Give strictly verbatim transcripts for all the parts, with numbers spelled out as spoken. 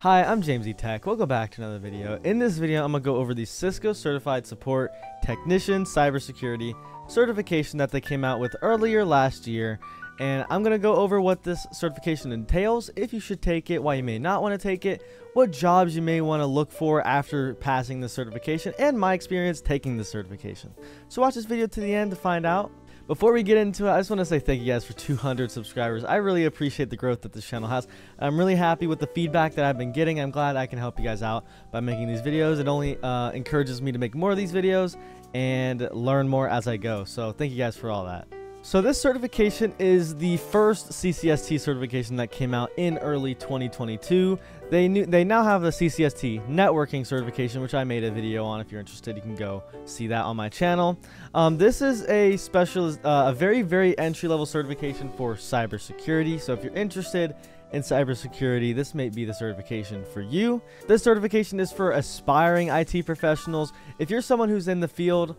Hi, I'm Jamesy Tech. Welcome back to another video. In this video, I'm going to go over the Cisco Certified Support Technician Cybersecurity certification that they came out with earlier last year. And I'm going to go over what this certification entails, if you should take it, why you may not want to take it, what jobs you may want to look for after passing the certification, and my experience taking the certification. So watch this video to the end to find out. Before we get into it, I just want to say thank you guys for two hundred subscribers. I really appreciate the growth that this channel has. I'm really happy with the feedback that I've been getting. I'm glad I can help you guys out by making these videos. It only uh, encourages me to make more of these videos and learn more as I go. So thank you guys for all that. So this certification is the first C C S T certification that came out in early twenty twenty-two. They knew, they now have the C C S T Networking certification, which I made a video on. If you're interested, you can go see that on my channel. Um, this is a special, uh, a very, very entry-level certification for cybersecurity. So if you're interested in cybersecurity, this may be the certification for you. This certification is for aspiring I T professionals. If you're someone who's in the field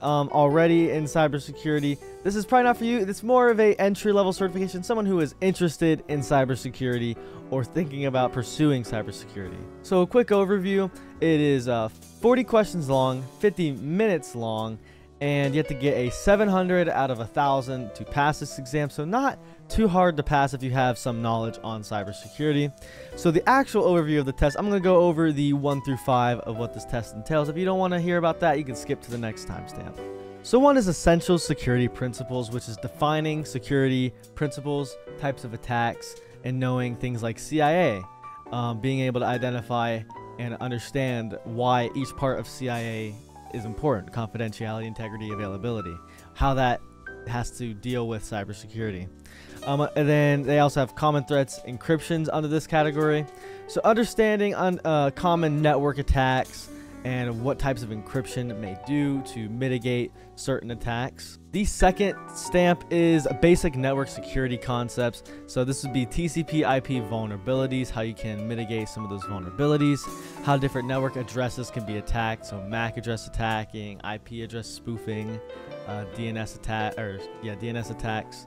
Um, already in cybersecurity, this is probably not for you. It's more of a entry-level certification, someone who is interested in cybersecurity or thinking about pursuing cybersecurity. So a quick overview, it is uh, forty questions long, fifty minutes long, and you have to get a seven hundred out of one thousand to pass this exam, so not too hard to pass if you have some knowledge on cybersecurity. So the actual overview of the test, I'm going to go over the one through five of what this test entails. If you don't want to hear about that, you can skip to the next timestamp. So one is essential security principles, which is defining security principles, types of attacks, and knowing things like C I A, um, being able to identify and understand why each part of C I A is important: confidentiality, integrity, availability, how that has to deal with cybersecurity. Um, and then they also have common threats, encryptions under this category. So understanding on uh, common network attacks and what types of encryption may do to mitigate certain attacks. The second stamp is basic network security concepts. So this would be T C P I P vulnerabilities, how you can mitigate some of those vulnerabilities, how different network addresses can be attacked. So M A C address attacking, I P address spoofing, uh, D N S attack, or yeah, D N S attacks.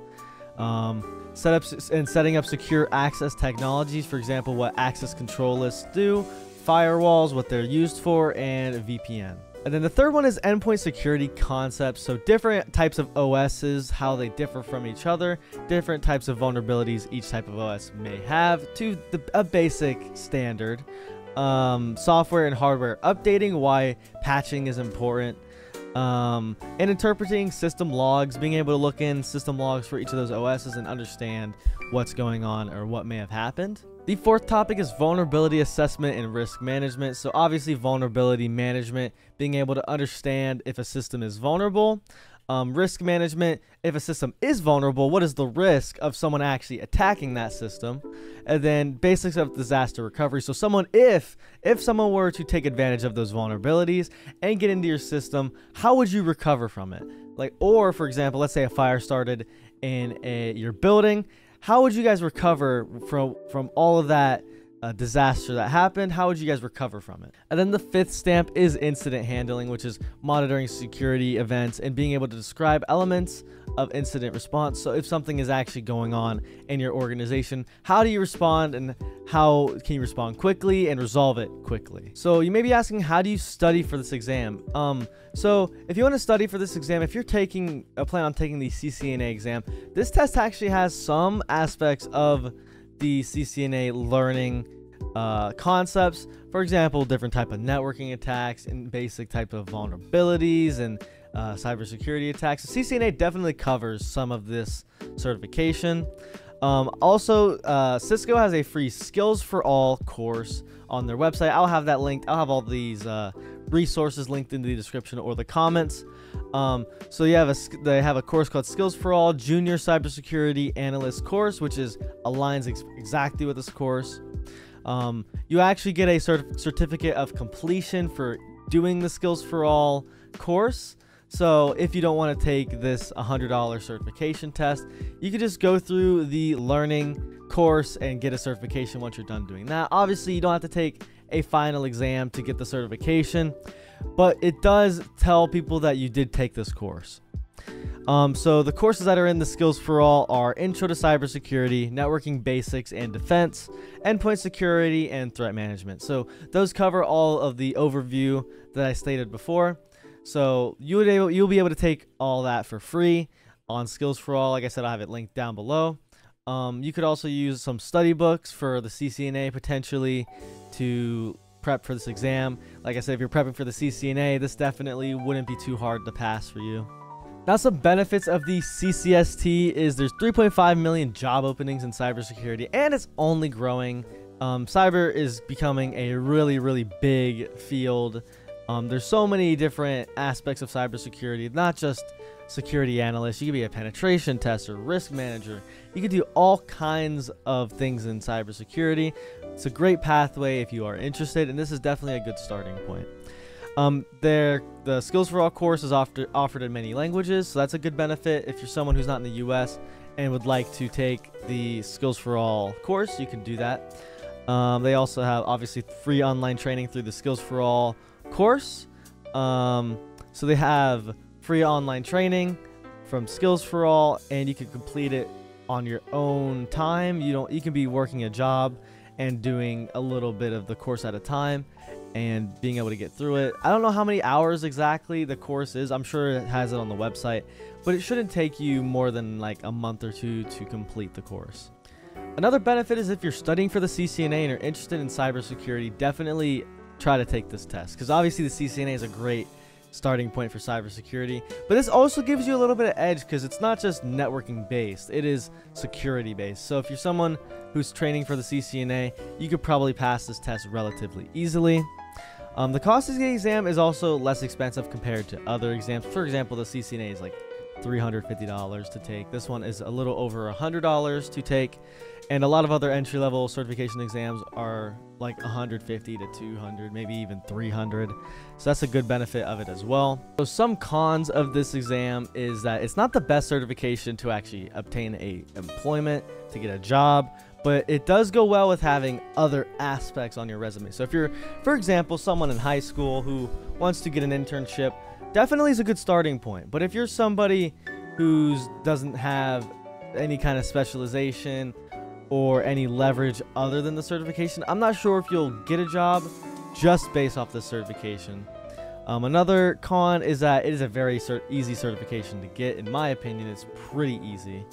Um, setups and setting up secure access technologies, for example, what access control lists do, firewalls, what they're used for, and V P N. And then the third one is endpoint security concepts. So different types of O Ss, how they differ from each other, different types of vulnerabilities each type of O S may have to the, a basic standard. Um, software and hardware updating, why patching is important. Um, and interpreting system logs, being able to look in system logs for each of those O Ss and understand what's going on or what may have happened. The fourth topic is vulnerability assessment and risk management. So obviously vulnerability management, being able to understand if a system is vulnerable. Um, risk management, if a system is vulnerable, what is the risk of someone actually attacking that system? And then basics of disaster recovery. So someone, if if someone were to take advantage of those vulnerabilities and get into your system, how would you recover from it? Like, or for example, let's say a fire started in a, your building. How would you guys recover from from all of that uh, disaster that happened? How would you guys recover from it? And then the fifth stamp is incident handling, which is monitoring security events and being able to describe elements of incident response. So if something is actually going on in your organization, how do you respond, and how can you respond quickly and resolve it quickly? So you may be asking, how do you study for this exam? Um, so if you want to study for this exam, if you're taking a plan on taking the C C N A exam, this test actually has some aspects of the C C N A learning uh, concepts. For example, different type of networking attacks and basic type of vulnerabilities and Uh, cybersecurity attacks. So C C N A definitely covers some of this certification. Um, also, uh, Cisco has a free Skills for All course on their website. I'll have that linked. I'll have all these uh, resources linked in the description or the comments. Um, so you have a, they have a course called Skills for All Junior Cybersecurity Analyst course, which is aligns ex exactly with this course. Um, you actually get a cert certificate of completion for doing the Skills for All course. So if you don't want to take this one hundred dollar certification test, you can just go through the learning course and get a certification once you're done doing that. Obviously, you don't have to take a final exam to get the certification, but it does tell people that you did take this course. Um, so the courses that are in the Skills for All are Intro to Cybersecurity, Networking Basics and Defense, Endpoint Security, and Threat Management. So those cover all of the overview that I stated before. So you would able, you'll be able to take all that for free on Skills for All. Like I said, I'll have it linked down below. Um, you could also use some study books for the C C N A potentially to prep for this exam. Like I said, if you're prepping for the C C N A, this definitely wouldn't be too hard to pass for you. Now, some benefits of the C C S T is there's three point five million job openings in cybersecurity, and it's only growing. Um, cyber is becoming a really, really big field. Um, there's so many different aspects of cybersecurity, not just security analyst. You could be a penetration tester, risk manager. You could do all kinds of things in cybersecurity. It's a great pathway if you are interested, and this is definitely a good starting point. Um, the Skills for All course is offer, offered in many languages, so that's a good benefit. If you're someone who's not in the U S and would like to take the Skills for All course, you can do that. Um, they also have, obviously, free online training through the Skills for All course. Um, so they have free online training from Skills for All, and you can complete it on your own time. You don't, you can be working a job and doing a little bit of the course at a time and being able to get through it. I don't know how many hours exactly the course is. I'm sure it has it on the website, but it shouldn't take you more than like a month or two to complete the course. Another benefit is if you're studying for the C C N A and are interested in cybersecurity, definitely try to take this test, because obviously the C C N A is a great starting point for cybersecurity, but this also gives you a little bit of edge because it's not just networking based, it is security based. So if you're someone who's training for the C C N A, you could probably pass this test relatively easily. Um, the cost of the exam is also less expensive compared to other exams. For example, the C C N A is like three hundred fifty dollars to take. This one is a little over one hundred dollars to take, and a lot of other entry-level certification exams are like one hundred fifty to two hundred, maybe even three hundred. So that's a good benefit of it as well. So some cons of this exam is that it's not the best certification to actually obtain a employment, to get a job, but it does go well with having other aspects on your resume. So if you're, for example, someone in high school who wants to get an internship, definitely is a good starting point. But if you're somebody who doesn't have any kind of specialization or any leverage other than the certification, I'm not sure if you'll get a job just based off the certification. Um, another con is that it is a very cert easy certification to get. In my opinion, it's pretty easy.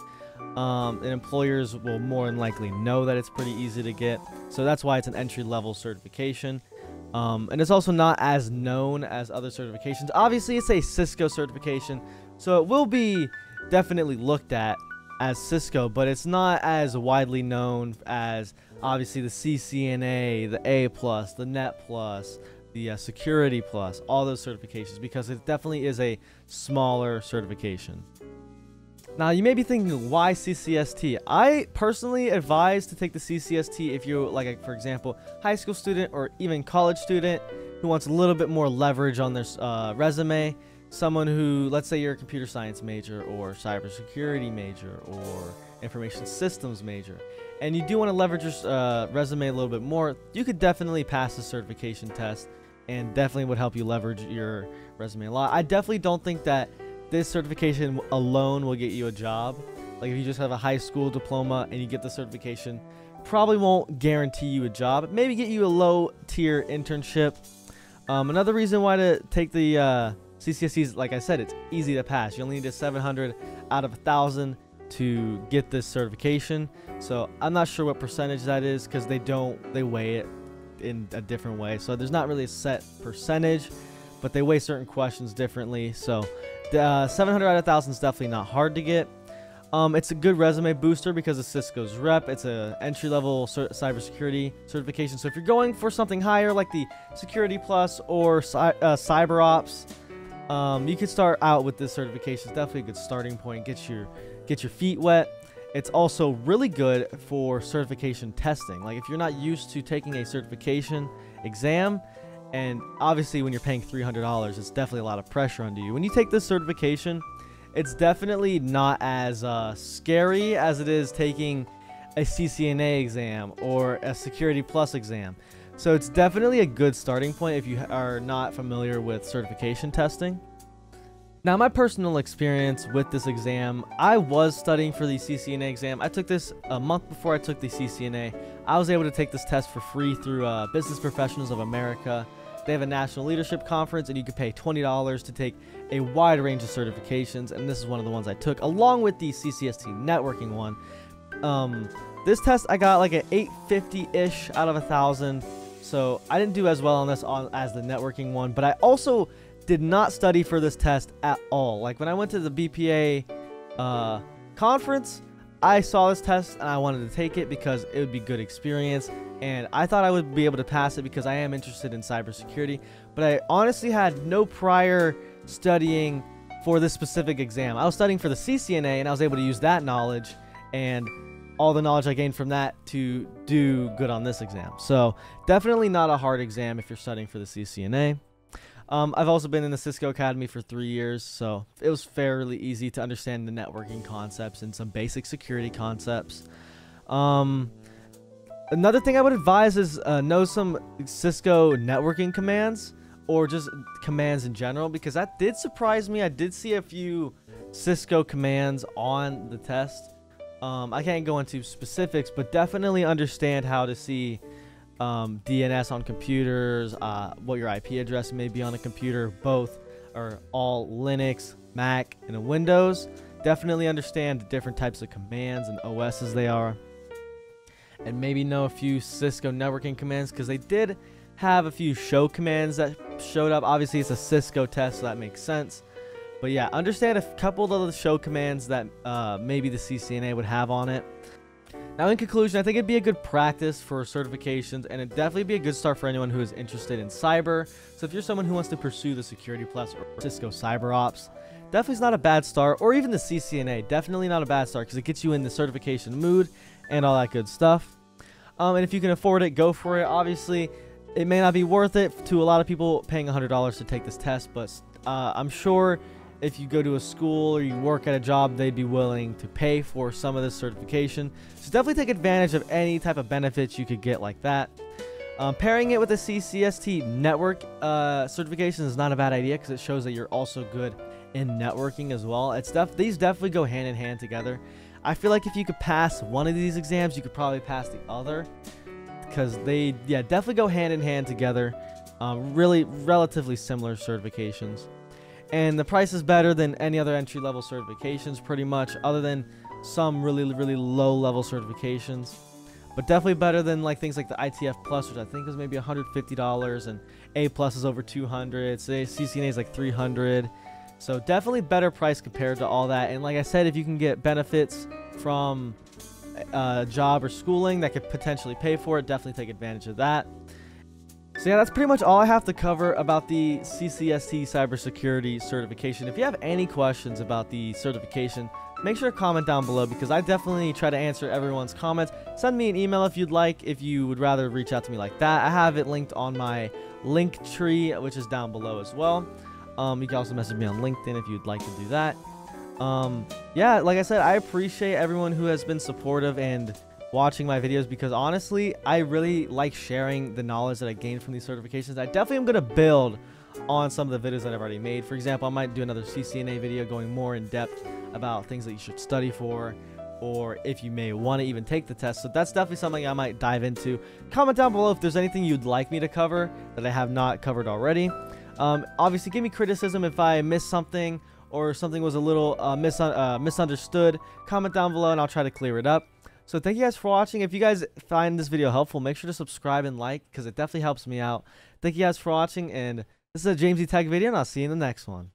Um, and employers will more than likely know that it's pretty easy to get. So that's why it's an entry-level certification. Um, and it's also not as known as other certifications. Obviously, it's a Cisco certification, so it will be definitely looked at as Cisco, but it's not as widely known as, obviously, the C C N A, the A plus, the Net Plus, the uh, Security Plus, all those certifications, because it definitely is a smaller certification. Now, you may be thinking, why C C S T? I personally advise to take the C C S T if you're, like, a, for example, high school student or even college student who wants a little bit more leverage on their uh, resume. Someone who, let's say you're a computer science major or cybersecurity major or information systems major, and you do want to leverage your uh, resume a little bit more, you could definitely pass the certification test, and definitely would help you leverage your resume a lot. I definitely don't think that this certification alone will get you a job. Like, if you just have a high school diploma and you get the certification, probably won't guarantee you a job. Maybe get you a low tier internship. Um, another reason why to take the uh, C C S T is, like I said, it's easy to pass. You only need a seven hundred out of one thousand to get this certification. So I'm not sure what percentage that is, because they don't, they weigh it in a different way. So there's not really a set percentage, but they weigh certain questions differently. So Uh, seven hundred out of one thousand is definitely not hard to get. Um, it's a good resume booster because of Cisco's rep. It's an entry-level cer cybersecurity certification. So if you're going for something higher like the Security Plus or cy uh, Cyber Ops, um, you could start out with this certification. It's definitely a good starting point. Get your, get your feet wet. It's also really good for certification testing. Like, if you're not used to taking a certification exam, and obviously when you're paying three hundred dollars, it's definitely a lot of pressure on you. When you take this certification, it's definitely not as uh, scary as it is taking a C C N A exam or a Security Plus exam. So it's definitely a good starting point if you are not familiar with certification testing. Now, my personal experience with this exam, I was studying for the C C N A exam. I took this a month before I took the C C N A. I was able to take this test for free through uh, Business Professionals of America. They have a national leadership conference, and you can pay twenty dollars to take a wide range of certifications, and this is one of the ones I took, along with the C C S T Networking one. Um, this test, I got like an eight fifty-ish out of a thousand, so I didn't do as well on this on, as the networking one, but I also did not study for this test at all. Like, when I went to the B P A uh, conference, I saw this test and I wanted to take it because it would be good experience, and I thought I would be able to pass it because I am interested in cybersecurity, but I honestly had no prior studying for this specific exam. I was studying for the C C N A and I was able to use that knowledge and all the knowledge I gained from that to do good on this exam. So definitely not a hard exam if you're studying for the C C N A. Um, I've also been in the Cisco Academy for three years, so it was fairly easy to understand the networking concepts and some basic security concepts. Um, another thing I would advise is uh, know some Cisco networking commands, or just commands in general, because that did surprise me. I did see a few Cisco commands on the test. Um, I can't go into specifics, but definitely understand how to see Um, D N S on computers, uh, what your I P address may be on a computer, both or all Linux, Mac, and Windows. Definitely understand the different types of commands and O Ss they are. And maybe know a few Cisco networking commands, because they did have a few show commands that showed up. Obviously, it's a Cisco test, so that makes sense. But yeah, understand a couple of the show commands that uh, maybe the C C N A would have on it. Now, in conclusion, I think it'd be a good practice for certifications, and it'd definitely be a good start for anyone who is interested in cyber. So if you're someone who wants to pursue the Security Plus or Cisco Cyber Ops, definitely is not a bad start, or even the C C N A, definitely not a bad start, because it gets you in the certification mood and all that good stuff. Um, and if you can afford it, go for it. Obviously, it may not be worth it to a lot of people paying one hundred dollars to take this test, but uh, I'm sure if you go to a school or you work at a job, they'd be willing to pay for some of this certification. So definitely take advantage of any type of benefits you could get like that. Um, pairing it with a C C S T network uh, certification is not a bad idea, because it shows that you're also good in networking as well. It's def these definitely go hand in hand together. I feel like if you could pass one of these exams, you could probably pass the other, because they yeah definitely go hand in hand together. Um, really relatively similar certifications. And the price is better than any other entry-level certifications, pretty much, other than some really, really low-level certifications. But definitely better than like things like the I T F Plus, which I think is maybe one hundred fifty dollars, and A plus is over two hundred dollars, so C C N A is like three hundred dollars. So definitely better price compared to all that. And like I said, if you can get benefits from a job or schooling that could potentially pay for it, definitely take advantage of that. So yeah, that's pretty much all I have to cover about the C C S T cybersecurity certification. If you have any questions about the certification, make sure to comment down below, because I definitely try to answer everyone's comments. Send me an email if you'd like, if you would rather reach out to me like that. I have it linked on my link tree, which is down below as well. Um, you can also message me on LinkedIn if you'd like to do that. Um, yeah, like I said, I appreciate everyone who has been supportive and watching my videos, because honestly, I really like sharing the knowledge that I gained from these certifications. I definitely am going to build on some of the videos that I've already made. For example, I might do another C C N A video going more in depth about things that you should study for, or if you may want to even take the test. So that's definitely something I might dive into. Comment down below if there's anything you'd like me to cover that I have not covered already. Um, obviously, give me criticism if I missed something, or something was a little uh, mis uh, misunderstood. Comment down below and I'll try to clear it up. So thank you guys for watching. If you guys find this video helpful, make sure to subscribe and like, because it definitely helps me out. Thank you guys for watching, and this is a Jamesy Tech video, and I'll see you in the next one.